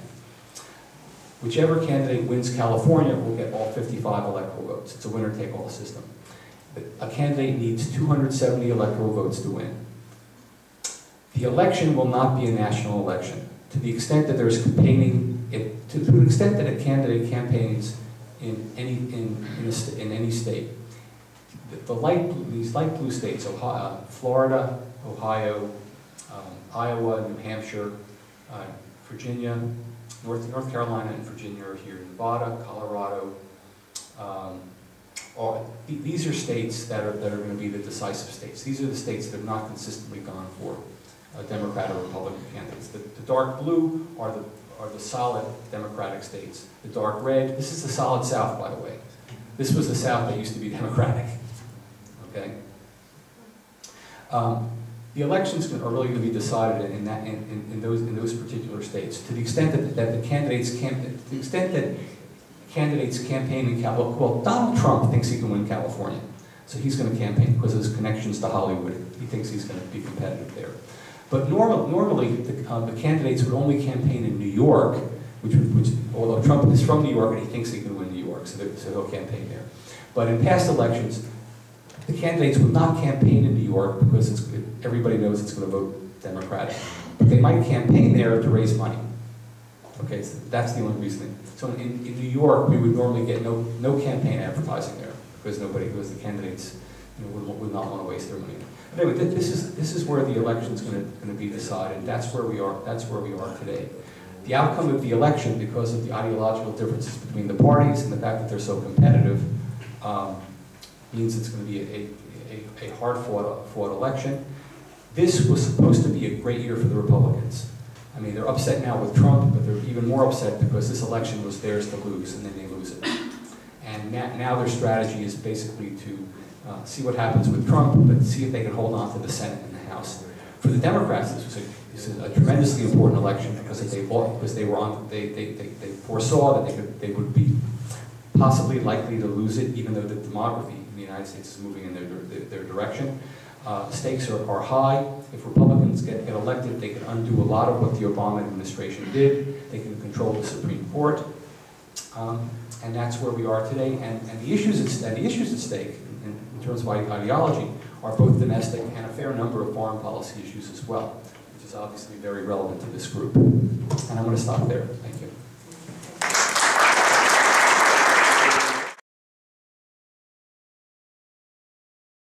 Whichever candidate wins California will get all fifty-five electoral votes. It's a winner-take-all system. A candidate needs two hundred seventy electoral votes to win. The election will not be a national election. To the extent that there's campaigning, it, to, to the extent that a candidate campaigns in any, in, in, a, in any state, the, the light blue, these light blue states, Ohio, Florida, Ohio, um, Iowa, New Hampshire, uh, Virginia, North, North Carolina and Virginia are here, Nevada, Colorado. Um, all, th these are states that are, that are going to be the decisive states. These are the states that have not consistently gone for uh, Democrat or Republican candidates. The, the dark blue are the, are the solid Democratic states. The dark red, this is the solid South, by the way. This was the South that used to be Democratic. Okay. Um, The elections are really going to be decided in that in, in, in those in those particular states. To the extent that, that the candidates camp, to the extent that candidates campaign in California, well, Donald Trump thinks he can win California, so he's going to campaign because of his connections to Hollywood. He thinks he's going to be competitive there. But normal, normally, the, uh, the candidates would only campaign in New York which, which although Trump is from New York and he thinks he can win New York, so, so he'll campaign there. But in past elections, the candidates would not campaign in New York because it's, everybody knows it's going to vote Democratic. But they might campaign there to raise money. Okay, so that's the only reason. So in, in New York, we would normally get no, no campaign advertising there because nobody, because the candidates you know, would, would not want to waste their money. But anyway, th this is this is where the election's going to going to be decided. That's where we are. That's where we are today. The outcome of the election, because of the ideological differences between the parties and the fact that they're so competitive, um, means it's going to be a, a, a hard fought, fought election. This was supposed to be a great year for the Republicans. I mean, they're upset now with Trump, but they're even more upset because this election was theirs to lose, and then they lose it. And now their strategy is basically to uh, see what happens with Trump, but see if they can hold on to the Senate and the House. For the Democrats, this was a, this is a tremendously important election because if they bought, because they were on, they they, they, they foresaw that they could, they would be possibly likely to lose it, even though the demography in the United States is moving in their their, their direction. Uh, stakes are, are high. If Republicans get, get elected, they can undo a lot of what the Obama administration did. They can control the Supreme Court. Um, and that's where we are today. And, and, the, issues at, and the issues at stake, in, in terms of ideology, are both domestic and a fair number of foreign policy issues as well, which is obviously very relevant to this group. And I'm going to stop there. Thank you.